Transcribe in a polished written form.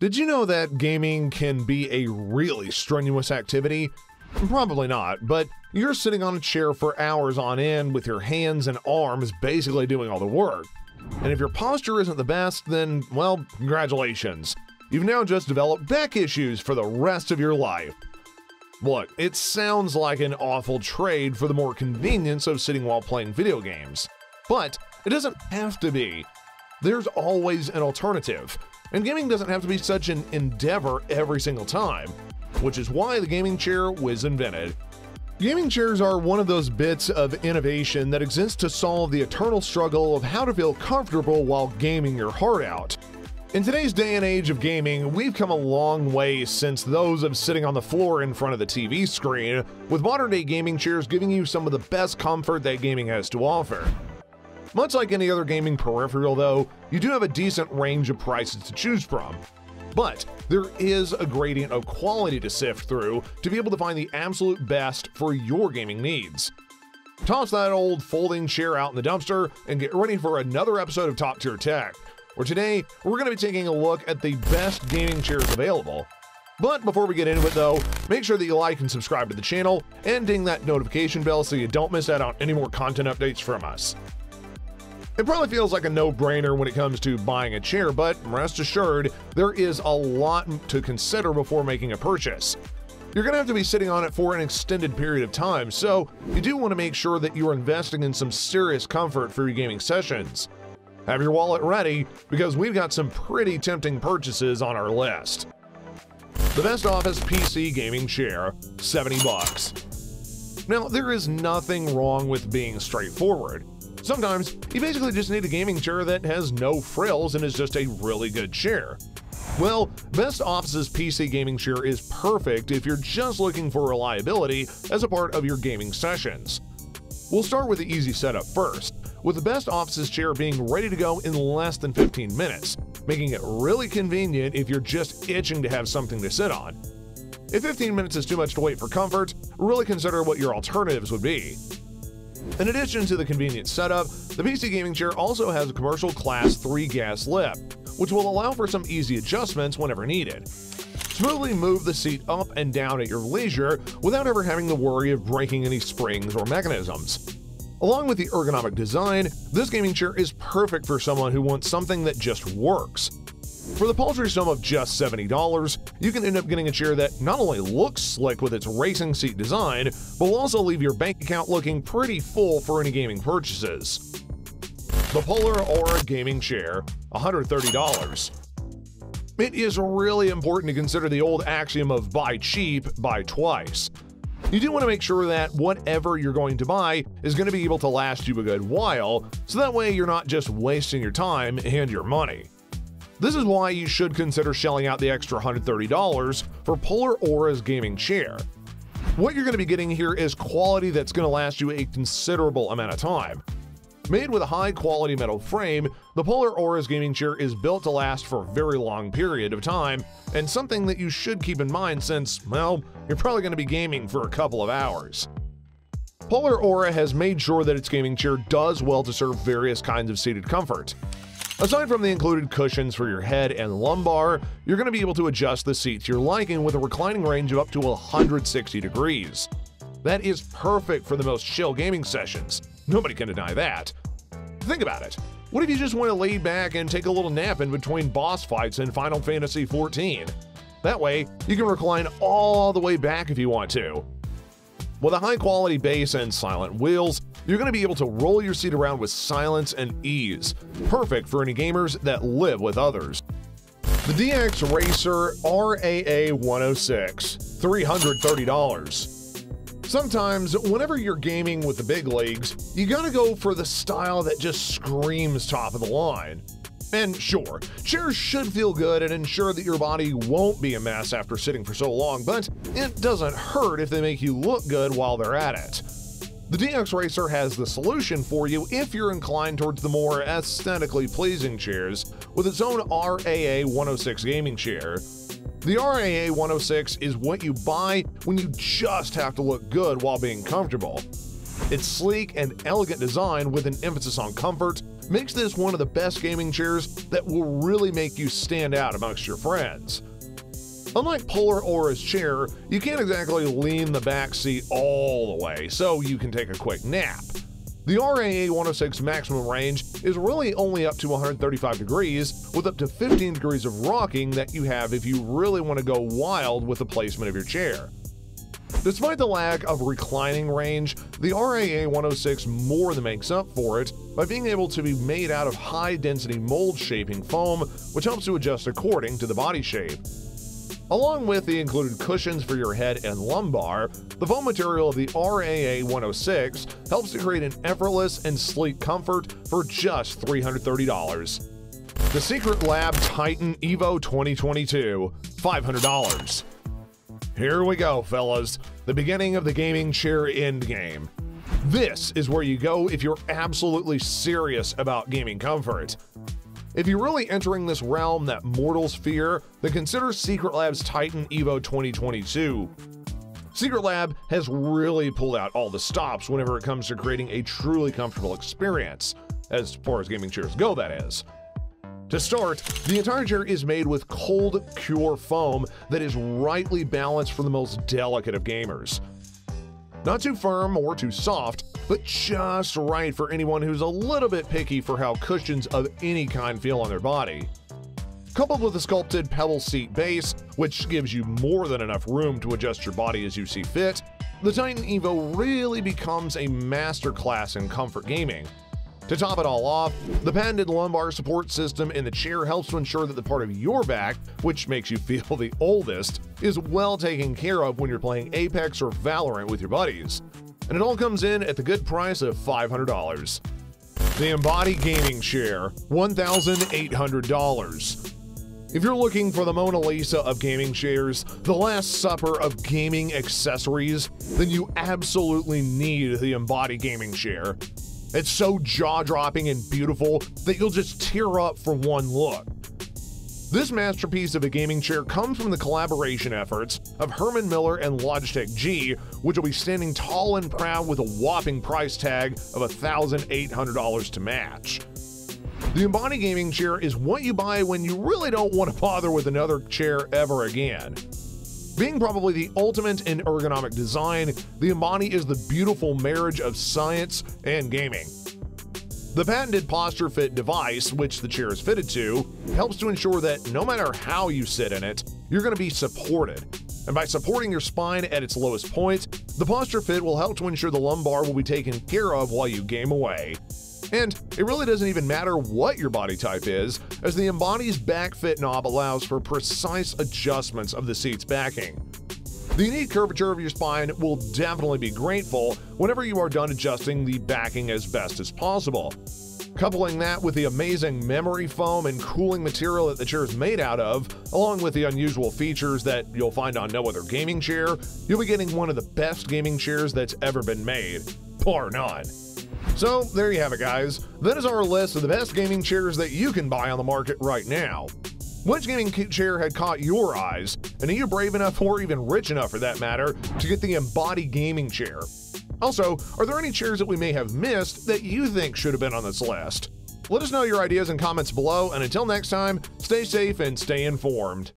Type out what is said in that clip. Did you know that gaming can be a really strenuous activity? Probably not, but you're sitting on a chair for hours on end with your hands and arms basically doing all the work. And if your posture isn't the best, then, well, congratulations. You've now just developed back issues for the rest of your life. Look, it sounds like an awful trade for the more convenience of sitting while playing video games, but it doesn't have to be. There's always an alternative, and gaming doesn't have to be such an endeavor every single time, which is why the gaming chair was invented. Gaming chairs are one of those bits of innovation that exists to solve the eternal struggle of how to feel comfortable while gaming your heart out. In today's day and age of gaming, we've come a long way since those of sitting on the floor in front of the TV screen, with modern-day gaming chairs giving you some of the best comfort that gaming has to offer. Much like any other gaming peripheral, though, you do have a decent range of prices to choose from. But there is a gradient of quality to sift through to be able to find the absolute best for your gaming needs. Toss that old folding chair out in the dumpster and get ready for another episode of Top Tier Tech, where today we're going to be taking a look at the best gaming chairs available. But before we get into it though, make sure that you like and subscribe to the channel and ding that notification bell so you don't miss out on any more content updates from us. It probably feels like a no-brainer when it comes to buying a chair, but rest assured, there is a lot to consider before making a purchase. You're going to have to be sitting on it for an extended period of time, so you do want to make sure that you're investing in some serious comfort for your gaming sessions. Have your wallet ready, because we've got some pretty tempting purchases on our list. The Best Office PC Gaming Chair, $70. Now, there is nothing wrong with being straightforward. Sometimes, you basically just need a gaming chair that has no frills and is just a really good chair. Well, Best Office's PC Gaming Chair is perfect if you're just looking for reliability as a part of your gaming sessions. We'll start with the easy setup first, with the Best Office's chair being ready to go in less than 15 minutes, making it really convenient if you're just itching to have something to sit on. If 15 minutes is too much to wait for comfort, really consider what your alternatives would be. In addition to the convenient setup, the PC Gaming Chair also has a commercial Class 3 gas lip, which will allow for some easy adjustments whenever needed. Smoothly move the seat up and down at your leisure without ever having the worry of breaking any springs or mechanisms. Along with the ergonomic design, this gaming chair is perfect for someone who wants something that just works. For the paltry sum of just $70, you can end up getting a chair that not only looks slick with its racing seat design, but will also leave your bank account looking pretty full for any gaming purchases. The Polar Aurora Gaming Chair, $130. It is really important to consider the old axiom of buy cheap, buy twice. You do want to make sure that whatever you're going to buy is going to be able to last you a good while, so that way you're not just wasting your time and your money. This is why you should consider shelling out the extra $130 for Polar Aura's gaming chair. What you're going to be getting here is quality that's going to last you a considerable amount of time. Made with a high-quality metal frame, the Polar Aura's gaming chair is built to last for a very long period of time, and something that you should keep in mind since, well, you're probably going to be gaming for a couple of hours. Polar Aura has made sure that its gaming chair does well to serve various kinds of seated comfort. Aside from the included cushions for your head and lumbar, you're going to be able to adjust the seat to your liking with a reclining range of up to 160 degrees. That is perfect for the most chill gaming sessions. Nobody can deny that. Think about it. What if you just want to lay back and take a little nap in between boss fights in Final Fantasy XIV? That way, you can recline all the way back if you want to. With a high-quality base and silent wheels, you're going to be able to roll your seat around with silence and ease, perfect for any gamers that live with others. The DXRacer RAA 106, $330. Sometimes, whenever you're gaming with the big leagues, you gotta go for the style that just screams top of the line. And sure, chairs should feel good and ensure that your body won't be a mess after sitting for so long, but it doesn't hurt if they make you look good while they're at it. The DXRacer has the solution for you if you're inclined towards the more aesthetically pleasing chairs with its own RAA 106 gaming chair. The RAA 106 is what you buy when you just have to look good while being comfortable. Its sleek and elegant design with an emphasis on comfort makes this one of the best gaming chairs that will really make you stand out amongst your friends. Unlike Polar Aura's chair, you can't exactly lean the back seat all the way, so you can take a quick nap. The RAA 106 maximum range is really only up to 135 degrees, with up to 15 degrees of rocking that you have if you really want to go wild with the placement of your chair. Despite the lack of reclining range, the RAA 106 more than makes up for it by being able to be made out of high-density mold-shaping foam, which helps to adjust according to the body shape. Along with the included cushions for your head and lumbar, the foam material of the RAA 106 helps to create an effortless and sleek comfort for just $330. The SecretLab TITAN EVO 2022, $500. Here we go, fellas, the beginning of the gaming chair endgame. This is where you go if you're absolutely serious about gaming comfort. If you're really entering this realm that mortals fear, then consider SecretLab's TITAN EVO 2022. SecretLab has really pulled out all the stops whenever it comes to creating a truly comfortable experience, as far as gaming chairs go, that is. To start, the entire chair is made with cold, pure foam that is rightly balanced for the most delicate of gamers. Not too firm or too soft, but just right for anyone who's a little bit picky for how cushions of any kind feel on their body. Coupled with a sculpted pebble seat base, which gives you more than enough room to adjust your body as you see fit, the TITAN EVO really becomes a masterclass in comfort gaming. To top it all off, the patented lumbar support system in the chair helps to ensure that the part of your back, which makes you feel the oldest, is well taken care of when you're playing Apex or Valorant with your buddies. And it all comes in at the good price of $500. The Embody Gaming Chair, $1,800. If you're looking for the Mona Lisa of gaming chairs, the Last Supper of gaming accessories, then you absolutely need the Embody Gaming Chair. It's so jaw-dropping and beautiful that you'll just tear up for one look. This masterpiece of a gaming chair comes from the collaboration efforts of Herman Miller and Logitech G, which will be standing tall and proud with a whopping price tag of $1,800 to match. The Embody Gaming Chair is what you buy when you really don't want to bother with another chair ever again. Being probably the ultimate in ergonomic design, the Embody is the beautiful marriage of science and gaming. The patented posture fit device, which the chair is fitted to, helps to ensure that no matter how you sit in it, you're going to be supported. And by supporting your spine at its lowest point, the posture fit will help to ensure the lumbar will be taken care of while you game away. And it really doesn't even matter what your body type is, as the Embody's back fit knob allows for precise adjustments of the seat's backing. The unique curvature of your spine will definitely be grateful whenever you are done adjusting the backing as best as possible. Coupling that with the amazing memory foam and cooling material that the chair is made out of, along with the unusual features that you'll find on no other gaming chair, you'll be getting one of the best gaming chairs that's ever been made, bar none. So there you have it, guys. That is our list of the best gaming chairs that you can buy on the market right now. Which gaming chair had caught your eyes, and are you brave enough or even rich enough for that matter to get the Embody Gaming Chair? Also, are there any chairs that we may have missed that you think should have been on this list? Let us know your ideas and comments below, and until next time, stay safe and stay informed.